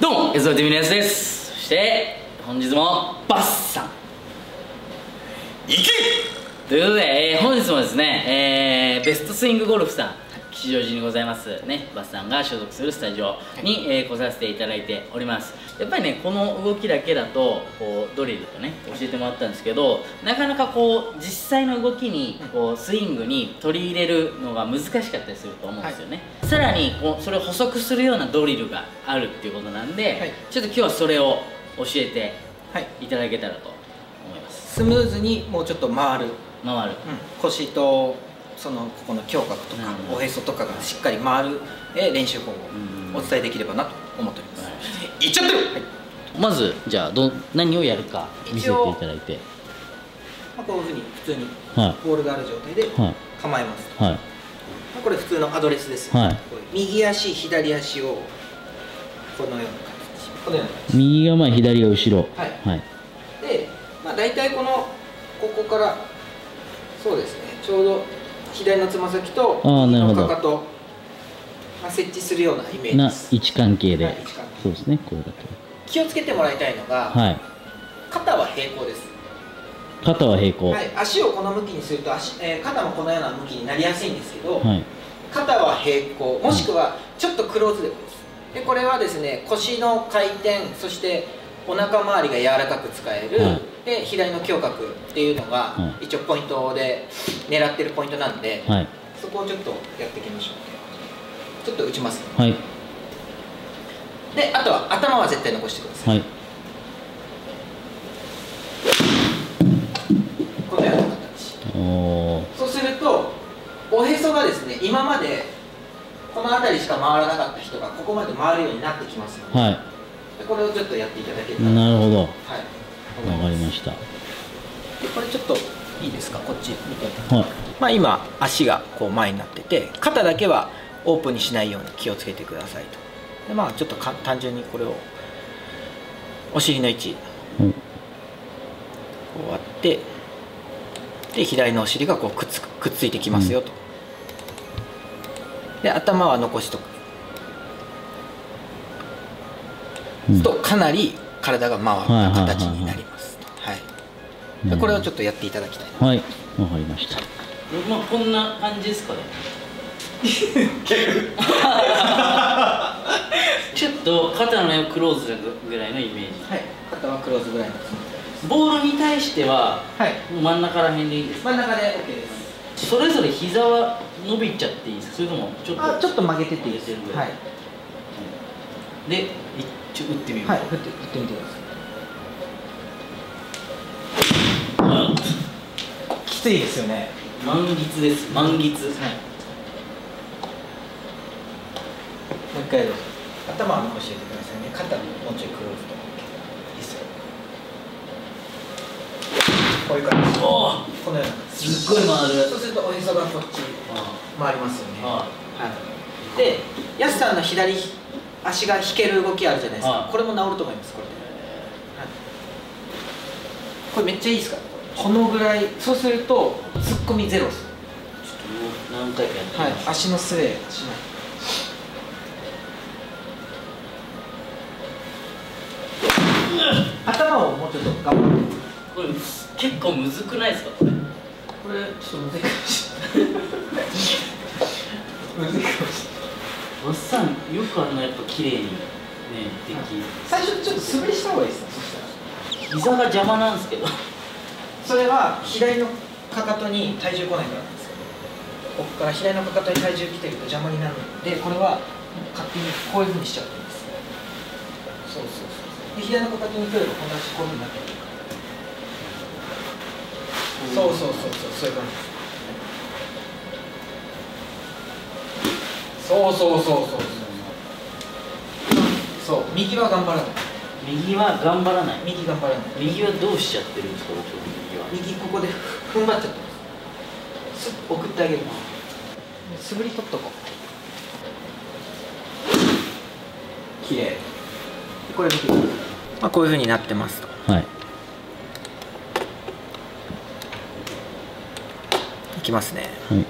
どうも、安田てみのやすです。そして本日もバッサンいけということで、本日もですね、ベストスイングゴルフさん吉祥寺にございますね、バッサンが所属するスタジオに、来させていただいております。やっぱりね、この動きだけだとこうドリルとね教えてもらったんですけど、なかなかこう実際の動きにこうスイングに取り入れるのが難しかったりすると思うんですよね、はい、さらにこうそれを補足するようなドリルがあるっていうことなんで、はい、ちょっと今日はそれを教えていただけたらと思います。スムーズにもうちょっと回る、腰とそのここの胸郭とかおへそとかがしっかり回る練習法をお伝えできればなと思っております。いっちゃってる、はい、まずじゃあ何をやるか見せていただいて、まあ、こういうふうに普通にボールがある状態で構えます、はいはい、これ普通のアドレスです、はい、右足左足をこのような形、右が前左が後ろ、はい、はい、で、まあ、大体ここからそうですね、ちょうど左のつま先と右のかかと、まあ、設置するようなイメージです。位置関係で、はい、そうですね、これだと気をつけてもらいたいのが、はい、肩は平行です。肩は平行、はい、足をこの向きにすると肩もこのような向きになりやすいんですけど、はい、肩は平行もしくはちょっとクローズでこうです。でこれはですね、腰の回転、そしてお腹周りが柔らかく使える、はい、で左の胸郭っていうのが一応ポイントで狙ってるポイントなんで、はい、そこをちょっとやっていきましょう。ちょっと打ちます、はい、であとは頭は絶対残してください、はい、このような形。そうするとおへそがですね、今までこの辺りしか回らなかった人がここまで回るようになってきますので、はい、これをちょっとやっていただけたら。なるほど、はい、わかりました。でこれちょっといいですか、こっち見て、はい、まあ今足がこう前になってて、肩だけはオープンにしないように気をつけてくださいと。でまあちょっと単純にこれをお尻の位置、うん、こうあって、で左のお尻がこうくっついてきますよと、うん、で頭は残しとく、うん、とかなり体が回る形になります。はい。これをちょっとやっていただきたいな。はい。わかりました。まあこんな感じですかね。ちょっと肩の面をクローズぐらいのイメージ。はい。肩はクローズぐらいの。ボールに対しては、はい、真ん中ら辺でいいですか。真ん中で OK です。それぞれ膝は伸びちゃっていいですか。それともちょっと曲げてていいです。はい。で、一応打ってみよう。はい、打ってみてください。きついですよね。満月です。満月。はい。もう一回どうぞ。頭は残しておいてくださいね。肩もうちょいクローズと。いいっすよ。こういう感じ。このような感じ。すっごい回る。そうするとおへそがこっち回りますよね。はい。で、やすさんの左足が引ける動きあるじゃないですか。これも治ると思います。これで、はい、これめっちゃいいですか。このぐらい、そうすると突っ込みゼロです。ちょっと何回かやってみます。はい、足の末しない。頭をもうちょっと頑張って。これ結構むずくないですかこれ。これちょっと難しい。難しい。バッサン、よくやっぱ綺麗にね、でき最初ちょっと素振りした方がいいですね。そしたら膝が邪魔なんですけど、それは左のかかとに体重来ないからなんですけど、ここから左のかかとに体重来てると邪魔になるので、これは勝手にこういうふうにしちゃっていいです。そうそうそう。で、左のかかとに来るとこんなこういうふうになってる。そうそうそうそう、そういう感じです。そう、右は頑張らない。右はどうしちゃってるんですか。右ここで踏ん張っちゃってます。スッと送ってあげる。素振り取っとこう。綺麗。これ見てください。まあこういうふうになってますと。はい、いきますね、はい、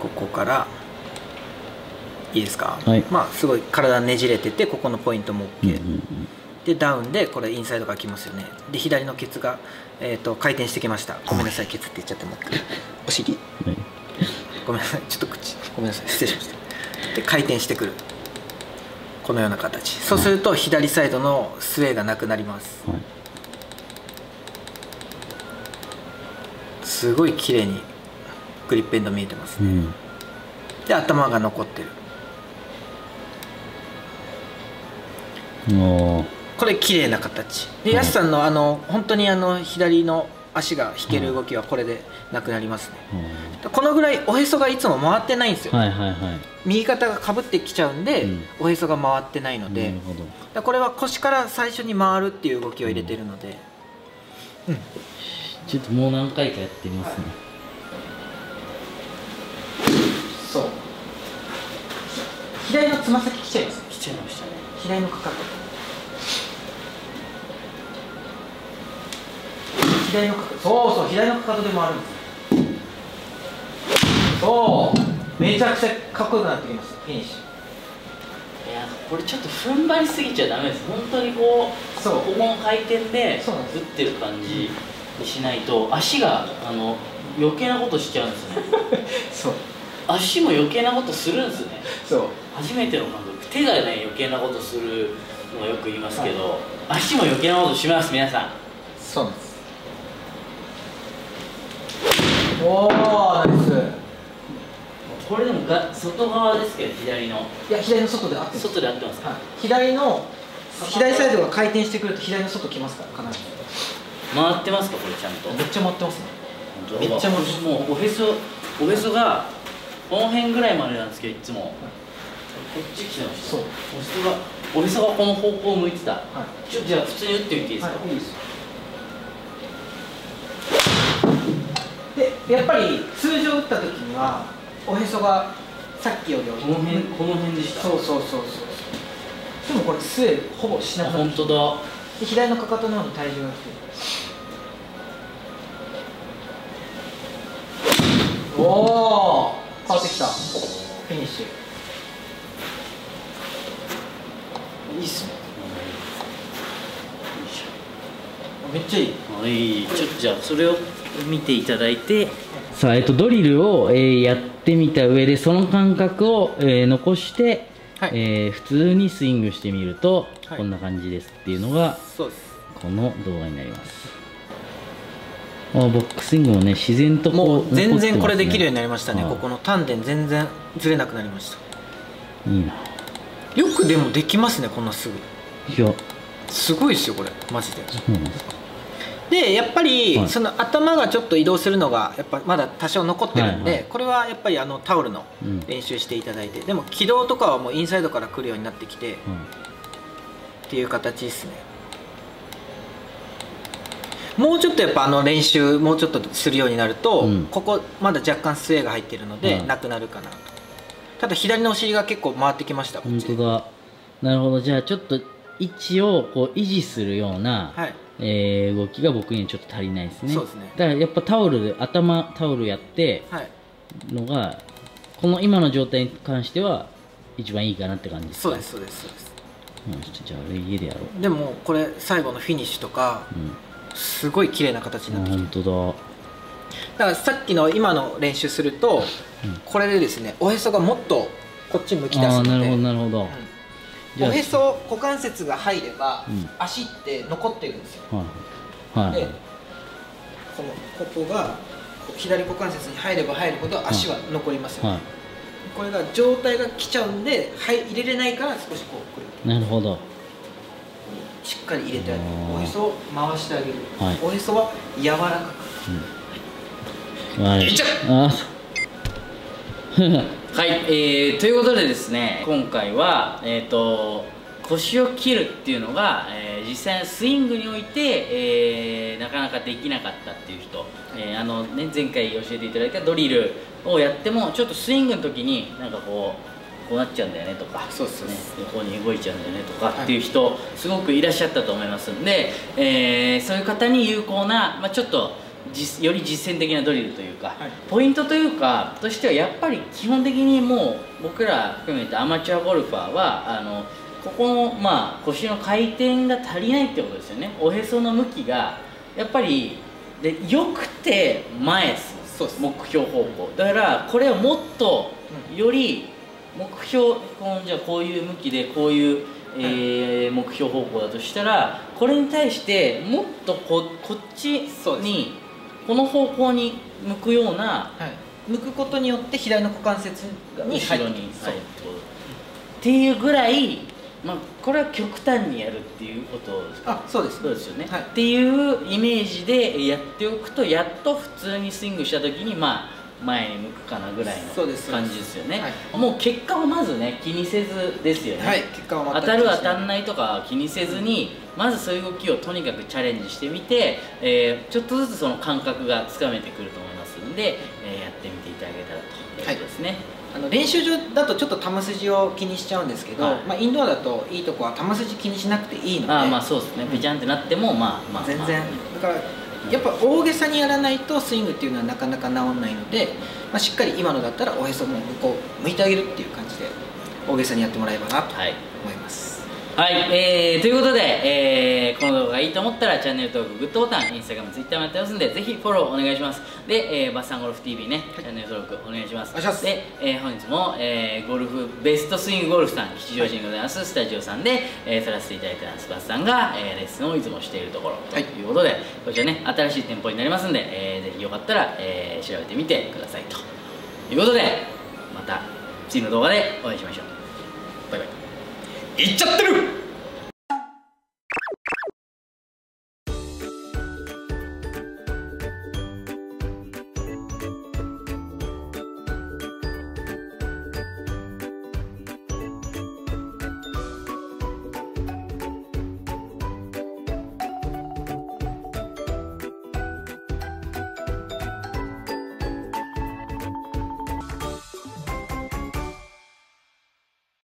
ここからいいですか、はい、まあすごい体ねじれてて、ここのポイントも OK で、ダウンでこれインサイドが来ますよね。で左のケツが、回転してきました。ごめんなさい、ケツって言っちゃってもお尻、はい、ごめんなさい、ちょっと口ごめんなさい、失礼しました。で回転してくる、このような形。そうすると左サイドのスウェーがなくなります、はい、すごい綺麗にグリップエンド見えてますね、うん、で頭が残ってる。これ綺麗な形で、やすさんの本当に左の足が引ける動きはこれでなくなりますね、うん、このぐらいおへそがいつも回ってないんですよ。右肩がかぶってきちゃうんで、うん、おへそが回ってないので、これは腰から最初に回るっていう動きを入れてるので、うん、ちょっともう何回かやってみますね、はい、そう左のつま先来ちゃいます。来ちゃいましたね、左のかかと、左のかかと、そうそう、左のかかとで回るんです。おお、めちゃくちゃかっこよくなってきました。フィニッシュ。いやこれちょっと踏ん張りすぎちゃダメです。本当にこうここの回転で打ってる感じにしないと、足が余計なことしちゃうんですねそう、足も余計なことするんですね。そう、初めての感覚、手がね余計なことするのはよく言いますけど、はい、足も余計なことします皆さん。そうなんです。おー、ナイス。これでも外側ですけど、左の、いや左の外で合ってます。外で合ってますか、はい、左サイドが回転してくると左の外来ますから必ず。回ってますかこれちゃんと。めっちゃ回ってますね。めっちゃ回ってます。もうおへそがこの辺ぐらいまでなんですけど、いつも、はい、こっち来てました。そうおへそがこの方向を向いてた、はい、ちょっとじゃあ普通に打ってみていいですか、はい、いいです。やっぱり通常打った時にはおへそがさっきよりこの辺でした。そうそうそうそう。でもこれスウェーほぼしなくなって、本当だ。で左のかかとの方に体重が来てる。おお、変わってきた。フィニッシュいいっすね。めっちゃいい。ちょっとじゃあそれを見ていただいて、さあ、ドリルを、やってみた上でその感覚を、残して、はい、普通にスイングしてみると、はい、こんな感じですっていうのがこの動画になります。あ、ボックスイングもね、自然とこうもう全然これできるようになりましたね。ここの丹田全然ずれなくなりました。いいな。よくでもできますね、こんなすぐ。いやすごいですよこれマジで。そうなんですか。でやっぱり、はい、その頭がちょっと移動するのがやっぱまだ多少残ってるんで、はい、はい、これはやっぱりタオルの練習していただいて、うん、でも軌道とかはもうインサイドから来るようになってきて、うん、っていう形ですね。もうちょっとやっぱ練習もうちょっとするようになると、うん、ここまだ若干スウェーが入ってるので、うん、なくなるかなと。ただ左のお尻が結構回ってきました。本当だ。なるほど。じゃあちょっと位置をこう維持するような、はい、動きが僕にはちょっと足りないですね。そうですね。だからやっぱタオルやってのが、はい、この今の状態に関しては一番いいかなって感じですか。そうですそうですそうです。じゃあ家でやろう。でもこれ最後のフィニッシュとか、うん、すごい綺麗な形になってきて。本当だ。だからさっきの今の練習すると、うん、これでですねおへそがもっとこっち向き出すので。なるほどなるほど。うん、おへそ、股関節が入れば、うん、足って残ってるんですよ。でここが左股関節に入れば入るほど足は残りますよね。はい、これが上体が来ちゃうんで入れれないから少しこうくる。なるほど。しっかり入れてあげる。おへそを回してあげる。はい、おへそは柔らかく。はい。いっちゃう。はい、ということでですね、今回は、腰を切るっていうのが、実際スイングにおいて、なかなかできなかったっていう人、ね、前回教えていただいたドリルをやってもちょっとスイングの時になんかこうなっちゃうんだよねとか、そうですね、横に動いちゃうんだよねとかっていう人、はい、すごくいらっしゃったと思いますんで、そういう方に有効な、まあ、ちょっとより実践的なドリルというか、はい、ポイントというかとしてはやっぱり基本的にもう僕ら含めてアマチュアゴルファーはここの、腰の回転が足りないってことですよね。おへその向きがやっぱりでよくて前です目標方向だから、これをもっとより目標、じゃあこういう向きでこういう、目標方向だとしたら、これに対してもっとこっちにこの方向に向くような、向くことによって左の股関節に後ろにっていうぐらい、これは極端にやるっていうことですか。そうです、そうですよね、はい、っていうイメージでやっておくと、やっと普通にスイングした時に前に向くかなぐらいの感じですよね。もう結果をまずね気にせずですよね、はい、結果は当たる当たんないとか気にせずに、まずそういう動きをとにかくチャレンジしてみて、ちょっとずつその感覚がつかめてくると思いますんで、やってみていただけたらということですね。はい、練習場だとちょっと球筋を気にしちゃうんですけど、はい、インドアだといいとこは球筋気にしなくていいので、そうですね、ぺちゃんってなっても全然だからやっぱ大げさにやらないとスイングっていうのはなかなか治んないので、しっかり今のだったらおへそも向こう向いてあげるっていう感じで大げさにやってもらえばなと思います。はい、ということで、この動画がいいと思ったらチャンネル登録、グッドボタン、インスタグラム、ツイッターもやってますんで、ぜひフォローお願いします。で、バッサンゴルフ TV ね、チャンネル登録お願いします。で、本日も、ゴルフベストスイングゴルフさん、吉祥寺にございます、スタジオさんで、撮らせていただいてます。バッサンが、レッスンをいつもしているところということで、こちらね、新しい店舗になりますんで、ぜひよかったら、調べてみてくださいということで、また次の動画でお会いしましょう。バイバイ。いっちゃってる。